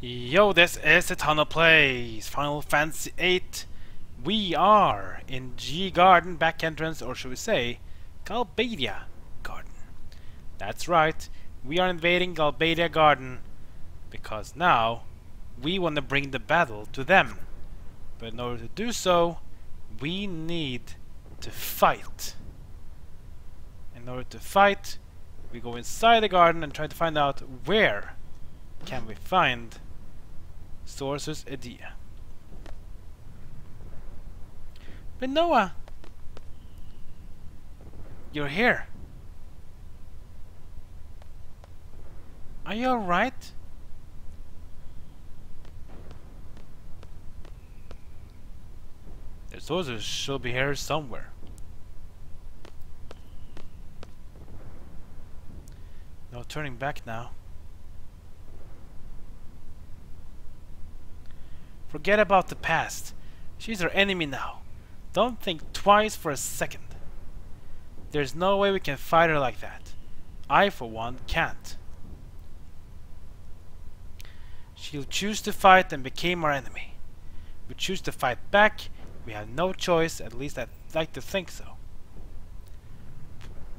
Yo, this is The Tunnel Plays, Final Fantasy VIII. We are in G-Garden back entrance, or should we say, Galbadia Garden. That's right, we are invading Galbadia Garden, because now we want to bring the battle to them. But in order to do so, we need to fight. In order to fight, we go inside the garden and try to find out where can we find Sorceress Edea. But Noah, you're here. Are you alright? The sorceress should be here somewhere. No turning back now. Forget about the past. She's our enemy now. Don't think twice for a second. There's no way we can fight her like that. I, for one, can't. She'll choose to fight and became our enemy. We choose to fight back. We have no choice, at least I'd like to think so.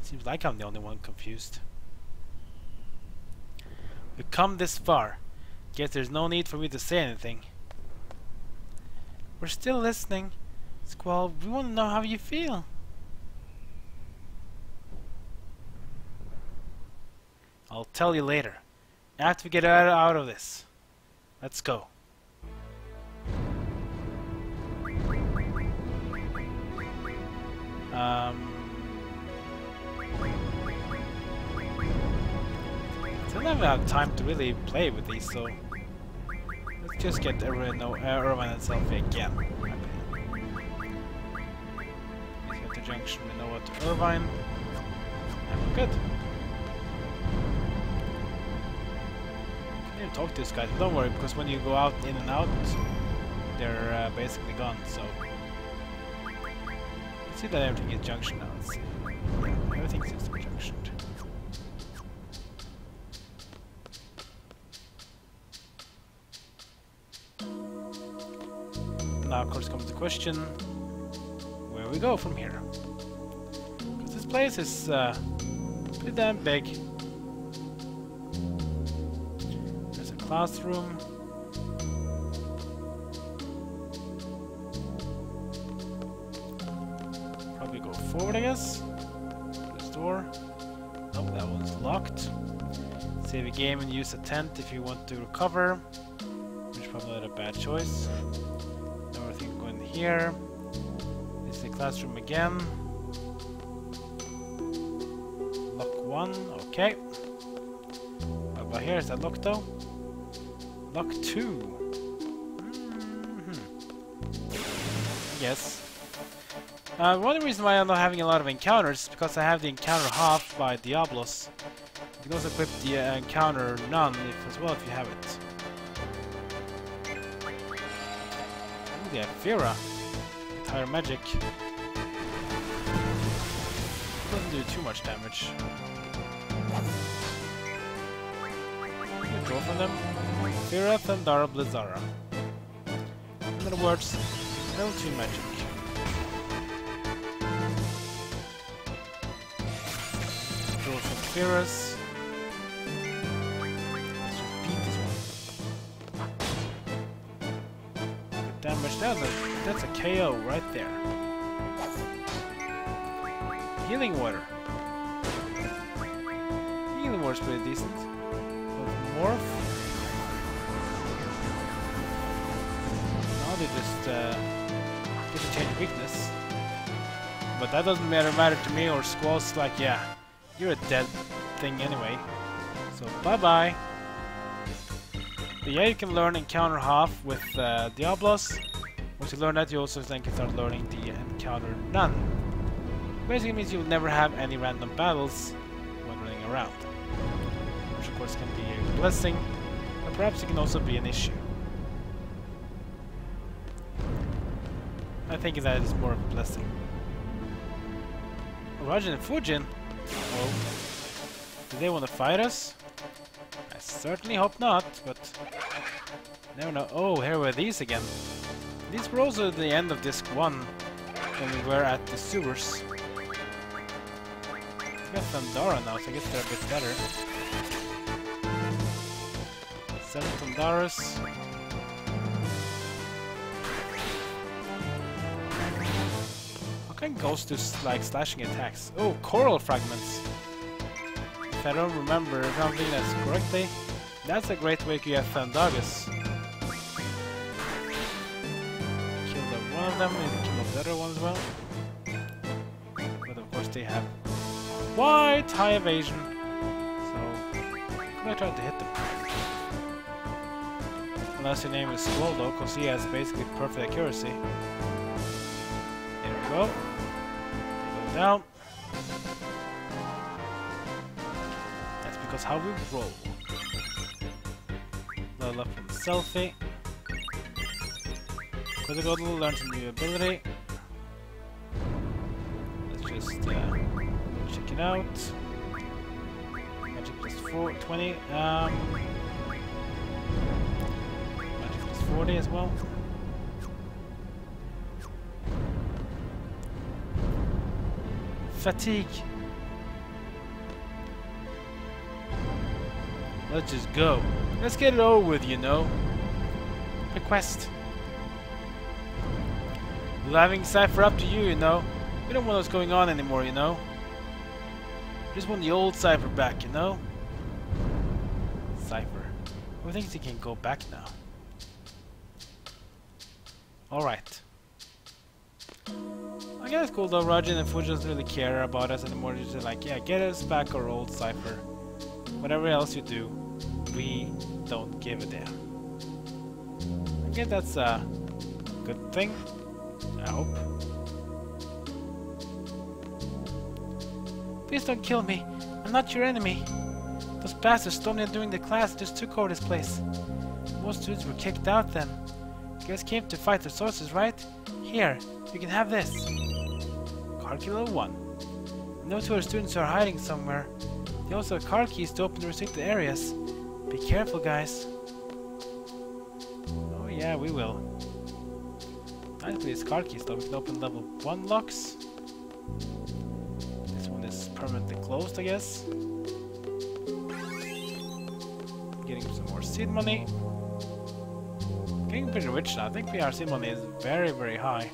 Seems like I'm the only one confused. We've come this far. Guess there's no need for me to say anything. We're still listening. Squall, we want to know how you feel. I'll tell you later. After we get out of this. Let's go. I don't have time to really play with these, so let's just get Irvine and Selphie again. Let's get the junction with Noah to Irvine. And we're good. Can't even talk to this guy, don't worry, because when you go out in and out, they're basically gone, so. Let's see that everything is junctioned now. Let's see. Everything seems to be junctioned. Now, of course, comes the question, where we go from here? Because this place is pretty damn big. There's a classroom. Probably go forward, I guess. This door. Nope, that one's locked. Save a game and use a tent if you want to recover, which is probably not a bad choice. Here is the classroom again. Lock one, okay. But here is that lock though. Lock two. Yes. One of the reasons why I'm not having a lot of encounters is because I have the Encounter Half by Diablos. You can also equip the Encounter None as well if you have it. Yeah, Fira. Entire magic. Doesn't do too much damage. Can you draw from them? Fira, Thundara, Blizzara. In other words, level 2 magic. Draw from Fira's. That's a KO right there. Healing water. Healing water's pretty decent. Morph. Now they just get to change weakness. But that doesn't matter to me or Squall's like, yeah, you're a dead thing anyway. So bye bye. But yeah, you can learn Encounter Half with Diablos. Once you learn that, you also then can start learning the Encounter None. Basically means you'll never have any random battles when running around. Which of course can be a blessing, but perhaps it can also be an issue. I think that is more of a blessing. Rajin and Fujin? Oh. Do they want to fight us? I I certainly hope not, but never know. Oh, here were these again. These were also at the end of disc 1 when we were at the sewers. We got Thundara now, so I guess they're a bit better. 7 Thundaras. How can ghosts do like slashing attacks? Oh, coral fragments! If I don't remember, if I'm doing this correctly, that's a great way to get Thundagas. Kill one of them, and kill the other one as well. But of course they have quite high evasion, so I'm gonna try to hit them. Unless your name is Swoldo, because he has basically perfect accuracy. There we go. They go down. Because how we roll. Level up from Selphie. Could go to learn some new ability. Let's just check it out. Magic plus 420. Magic plus 40 as well. Fatigue. Let's just go. Let's get it over with, you know. The quest. We're having Cypher up to you, you know. We don't want what's going on anymore, you know. We just want the old Cypher back, you know. Cypher. Who thinks he can go back now? Alright. I guess it's cool though, Rajin and Fujin doesn't really care about us anymore. They're just like, yeah, get us back our old Cypher. Whatever else you do, we don't give a damn. I guess that's a good thing. I hope. Please don't kill me. I'm not your enemy. Those bastards stormed in during the class and just took over this place. Most students were kicked out then. You guys came to fight the sorcerers, right? Here, you can have this. Card key level 1. I know two other students are hiding somewhere. They also have card keys to open the restricted areas. Be careful, guys. Oh yeah, we will. Nice with these card keys though, we can open level 1 locks. This one is permanently closed, I guess. Getting some more seed money. Getting pretty rich now, I think our seed money is very, very high.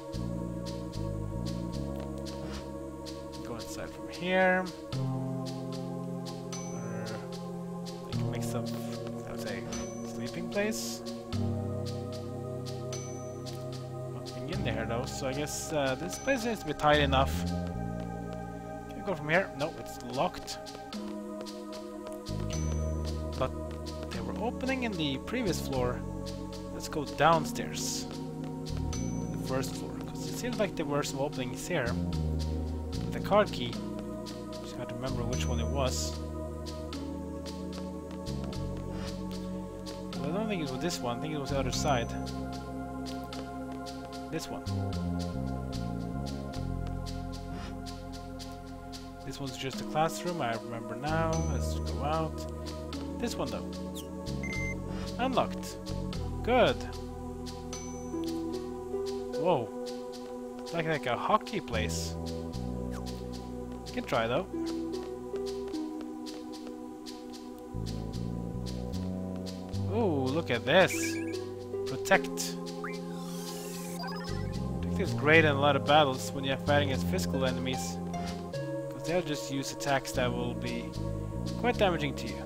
Go inside from here. I would say sleeping place. Nothing in there though, so I guess this place needs to be tight enough. Can we go from here? No, it's locked. But they were opening in the previous floor. Let's go downstairs. The first floor, because it seems like there were some openings here. With the card key. Just gotta remember which one it was. I don't think it was this one, I think it was the other side. This one. This one's just a classroom, I remember now. Let's go out. This one though. Unlocked. Good. Whoa. It's like a hockey place. Good try though. Ooh, look at this! Protect! Protect is great in a lot of battles when you're fighting against physical enemies, because they'll just use attacks that will be quite damaging to you.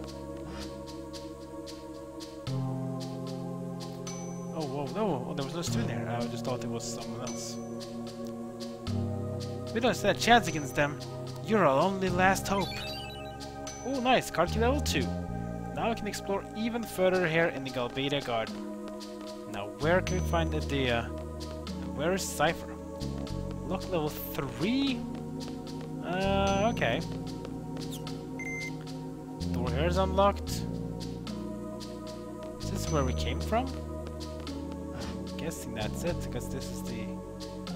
Oh, whoa, no! Oh, there was no student there. I just thought it was someone else. We don't stand a chance against them. You're our only last hope. Oh, nice! Card key level 2. Now we can explore even further here in the Galbadia Garden. Now where can we find Edea? And where is Cypher? Lock level 3? Okay. Door here is unlocked. Is this where we came from? I'm guessing that's it, because this is the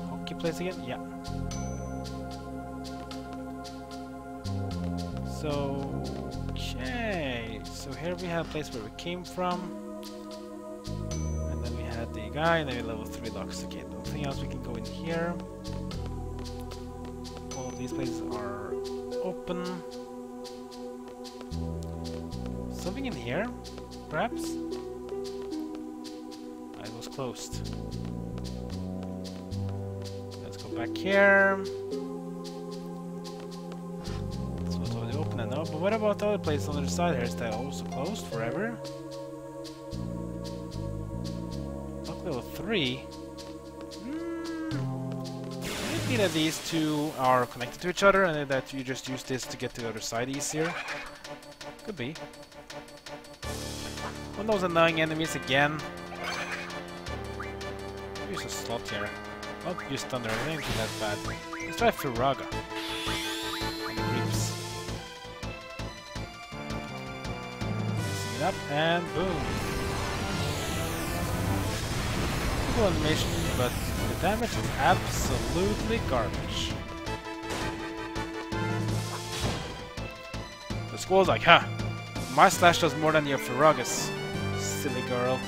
hockey place again? Yeah. So... okay... So here we have a place where we came from, and then we had the guy, and then we level 3 locks again. Nothing else. We can go in here. All of these places are open. Something in here, perhaps? It was closed. Let's go back here. But what about the other place on the other side here? Is that also closed forever? Lock level 3? Could it be that these two are connected to each other and that you just use this to get to the other side easier? Could be. One of those annoying enemies again. Use a slot here. Not use Thunder, I don't think that's bad. Let's try Firaga. Up and boom. Cool animation, but the damage is absolutely garbage. The Squall's like, huh? My slash does more than your Firagas. Silly girl.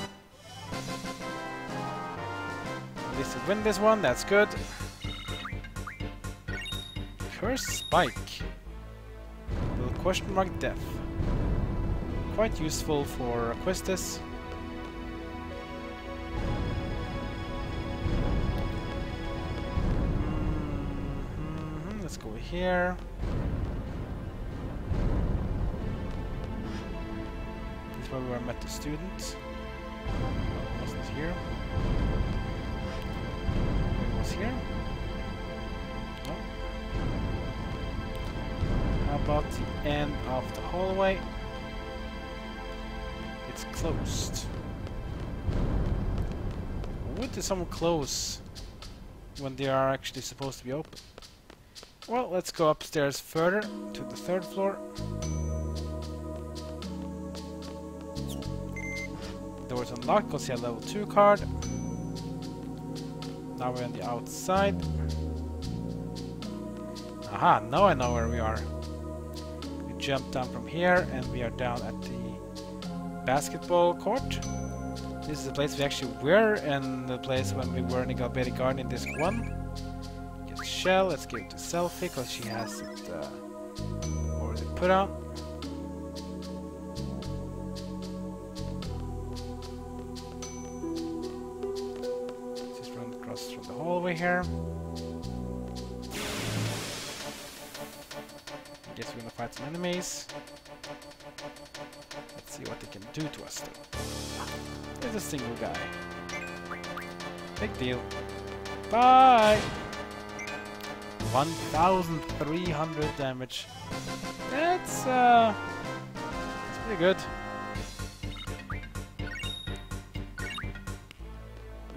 At least we win this one, that's good. Curse Spike. Little question mark death. Quite useful for Questis. Let's go here. That's where we were met the student. It wasn't here. It was here. No. How about the end of the hallway? It's closed. What does someone close when they are actually supposed to be open? Well, let's go upstairs further to the 3rd floor. Doors unlocked because he had level 2 card. Now we're on the outside. Aha, now I know where we are. We jump down from here and we are down at the basketball court. This is the place we actually were, and the place when we were in the Galbadia Garden in disc 1. Get the shell, let's give it to Selphie, because she has it already put out. Let's just run across through the hallway here. I guess we're gonna fight some enemies. See what they can do to us though. There's a single guy. Big deal. Bye! 1,300 damage. That's pretty good.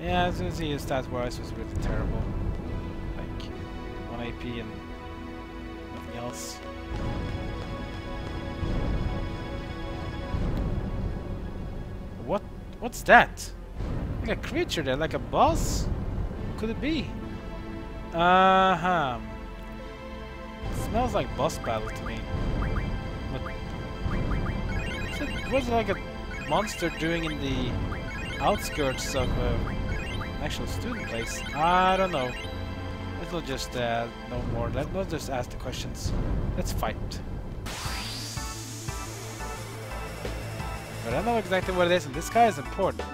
Yeah, as you see, stat-wise was really terrible. Like, 1 AP and nothing else. What's that? Like a creature there, like a boss? What could it be? It smells like boss battle to me. But what's like a monster doing in the outskirts of an actual student place? I don't know. Let's not just know more. Let's not just ask the questions. Let's fight. But I know exactly what it is, and this guy is important.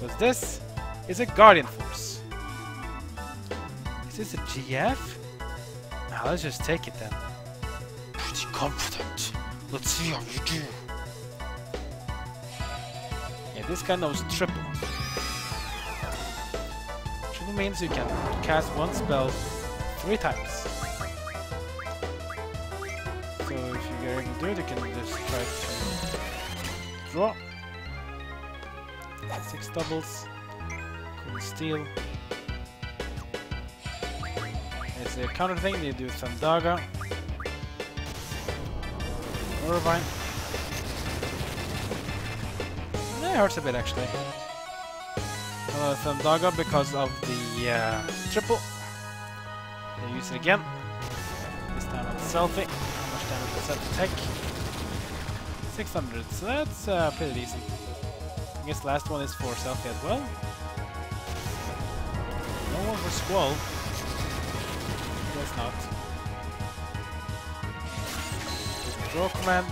Because this is a Guardian Force. Is this a GF? Now let's just take it then. Pretty confident. Let's see how you do. Yeah, this guy knows triple. Triple means you can cast one spell 3 times. Do it again, just try to draw 6 doubles, cool steal. It's a counter thing, they do Thundaga, Irvine. That hurts a bit actually. Thundaga because of the triple. They use it again, this time on Selphie. Damage except tech. 600, so that's pretty decent. I guess last one is for Selphie as well. No one for Squall. Guess not. Draw command.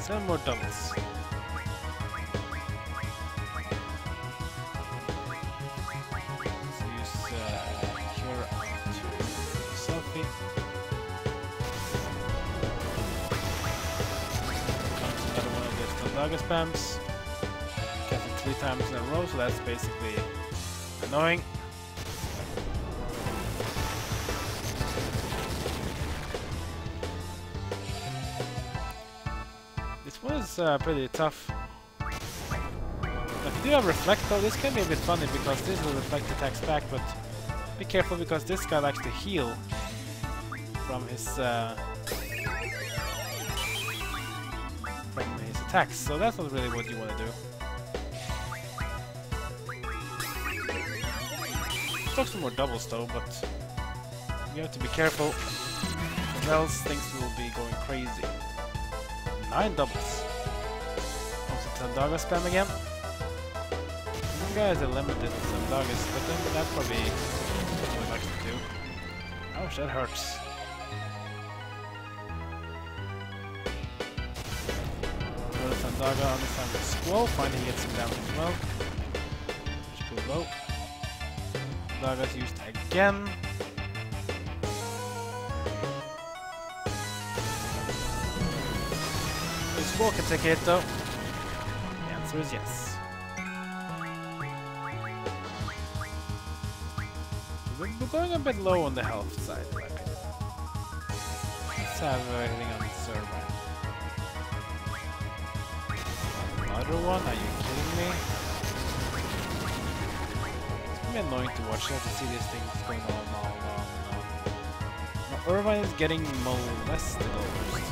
7 more doubles. Spams. Get it 3 times in a row, so that's basically annoying. This was pretty tough. If you do have Reflect though, this can be a bit funny because this will reflect attacks back, but be careful because this guy likes to heal from his attacks, so that's not really what you want to do. Took some more doubles though, but you have to be careful, or else things will be going crazy. 9 doubles. Also Thundaga spam again. Some guys are limited to Thundagas, but then that's probably what he likes to do. Ouch, that hurts. Thundaga on this time with Squall, finally gets some damage as well. Just go low. Thundaga's used again. The Squall can take a hit though. The answer is yes. We're going a bit low on the health side, in my opinion. Let's have everything on the server. Another one? Are you kidding me? It's gonna be annoying to watch. You have to see these things going on. Now Irvine is getting molested almost.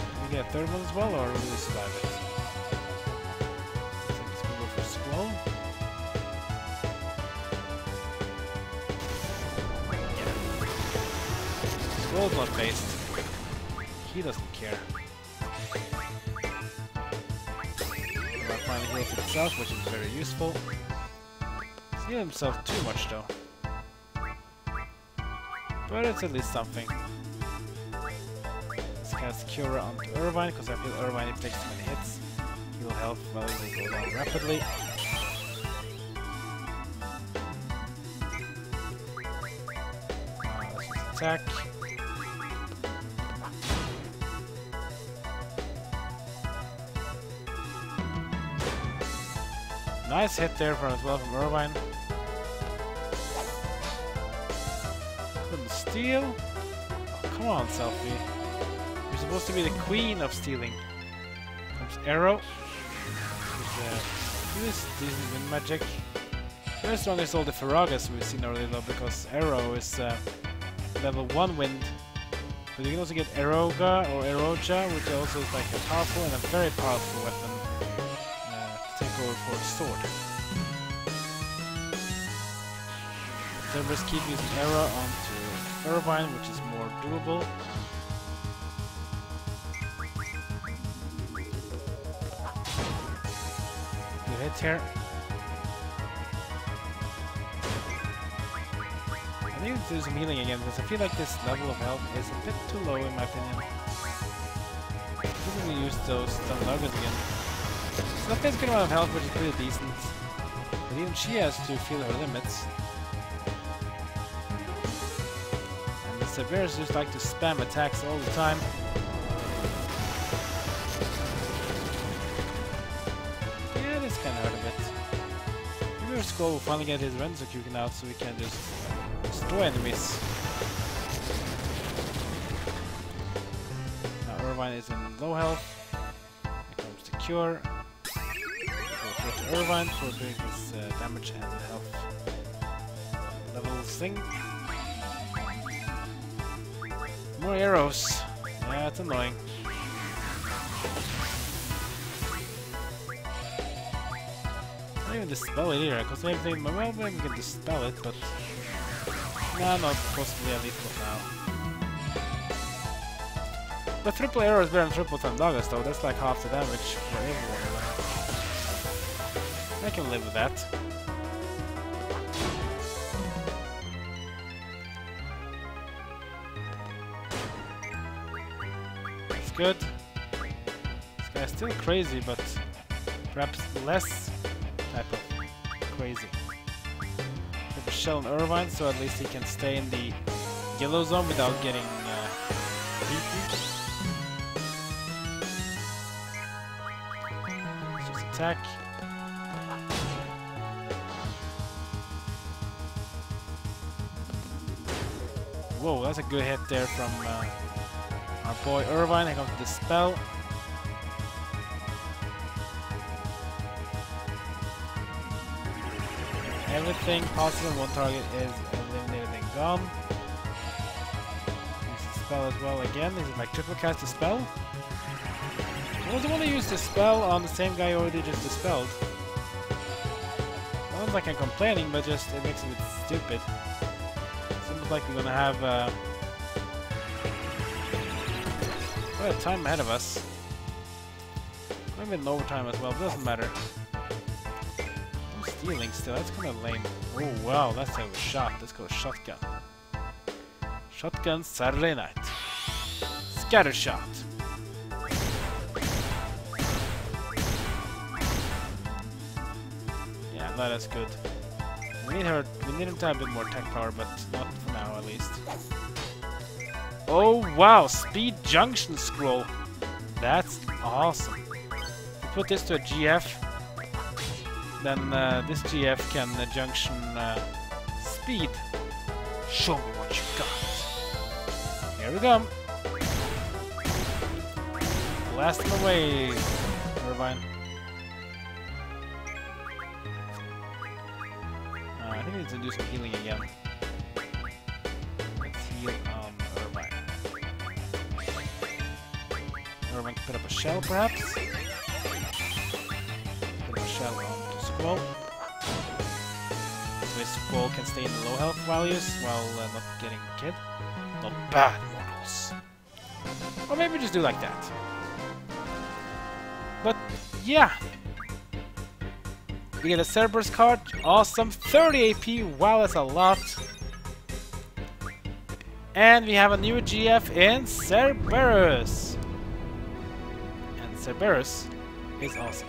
Can we get a third one as well, or will we survive it? So let's go for Squall. Yeah. Squall's not based. He doesn't care. Finally heals himself, which is very useful. He's healed himself too much though. But it's at least something. Let's cast Cura onto Irvine, because I feel Irvine, if he takes too many hits, he'll health value will go down rapidly. Let's just attack. Nice hit there from as well from Irvine. Couldn't steal? Oh, come on, Selphie. You're supposed to be the queen of stealing. Comes Aero. This decent wind magic. Very strong is all the Firagas we've seen already though, because Aero is level 1 wind. But you can also get Aeroga or Eroja, which also is like a powerful and a very powerful weapon. For sword. Cerberus keep using Aero onto Irvine, which is more doable. Good hit here. I need to do some healing again because I feel like this level of health is a bit too low in my opinion. I think we use those Thundagas again. Nothing's good amount of health, which is pretty decent. But even she has to feel her limits. And the Cerberus just like to spam attacks all the time. Yeah, this kinda hurt a bit. Maybe our Squall will finally get his Renzokuken out so we can just destroy enemies. Now Irvine is in low health. Here comes the cure. Irvine for doing his damage and health level thing. More arrows. Yeah, it's annoying. Not even dispel it either, because maybe well, maybe we can dispel it, but nah, not possibly at least for now. The triple Aero is better than triple Thundaga, though. That's like half the damage for everyone. I can live with that. That's good. This guy's still crazy, but perhaps less type of crazy. We have a shell in Irvine, so at least he can stay in the yellow zone without getting beaten. Let's just attack. Whoa, that's a good hit there from our boy Irvine. Here comes the spell. Everything possible, one target is eliminated and gone. Use the spell as well again. Is it like triple cast a spell? I don't want to use the spell on the same guy already just dispelled. I don't like I'm complaining, but just it makes it a bit stupid. It's almost like we're gonna have quite a time ahead of us. Might be in overtime as well, but it doesn't matter. Healing still, that's kind of lame. Oh wow, that's a shot. Let's go shotgun. Shotgun Saturday night. Scatter shot. Yeah, no, that's good. We need him to have a bit more tech power, but not for now at least. Oh wow, speed junction scroll. That's awesome. We put this to a GF. Then this GF can junction speed. Show me what you got. Here we go. Blast him away, Irvine. I think we need to do some healing again. Let's heal Irvine. Irvine can put up a shell, perhaps. Put up a shell on. So this ball can stay in the low health values while not getting kid. Not bad, models. Or maybe just do like that. But yeah, we get a Cerberus card. Awesome, 30 AP. Wow, that's a lot. And we have a new GF in Cerberus. And Cerberus is awesome.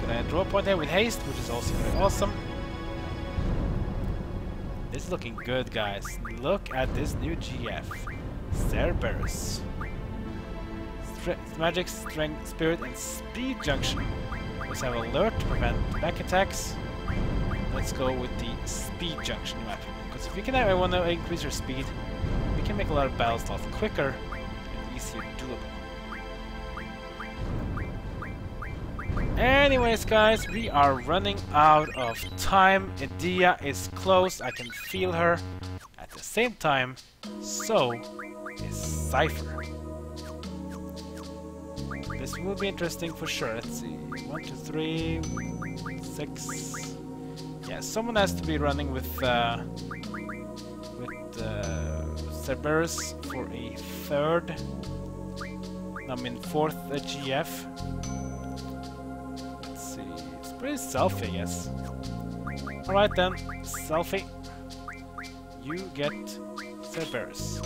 Can I draw a point there with haste, which is also very awesome. This is looking good, guys. Look at this new GF. Cerberus. Magic, strength, spirit, and speed junction. Let's have alert to prevent back attacks. Let's go with the speed junction map. Because if you can want to increase your speed, we can make a lot of battle stuff quicker and easier doable. Anyways, guys, we are running out of time. Edea is close. I can feel her. At the same time, so is Cypher. This will be interesting for sure. Let's see. 1, 2, 3, 6. Yeah, someone has to be running with Cerberus for a third. I mean, fourth GF. Pretty Selphie, I guess. Alright then, Selphie. You get Cerberus.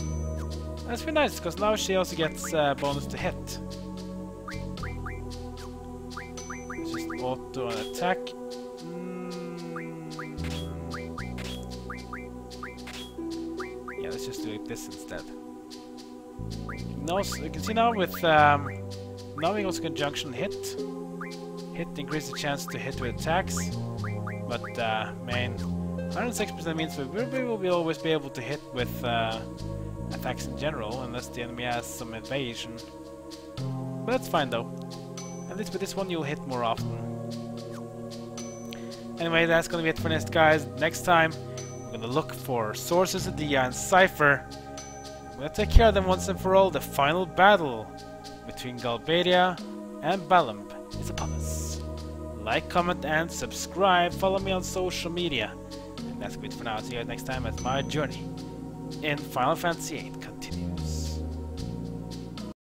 That's pretty nice, because now she also gets bonus to hit. Just auto an attack. Yeah, let's just do like this instead. Now, so you can see now with... now we also conjunction hit. Hit increase the chance to hit with attacks, but man, 106% means we will always be able to hit with attacks in general, unless the enemy has some evasion. But that's fine though. At least with this one, you'll hit more often. Anyway, that's gonna be it for this, guys. Next time, we're gonna look for Sorceress Edea and Cypher. We're gonna take care of them once and for all. The final battle between Galbadia and Balamb is upon us. Like, comment, and subscribe. Follow me on social media. And that's good for now. See you guys next time as my journey in Final Fantasy VIII continues.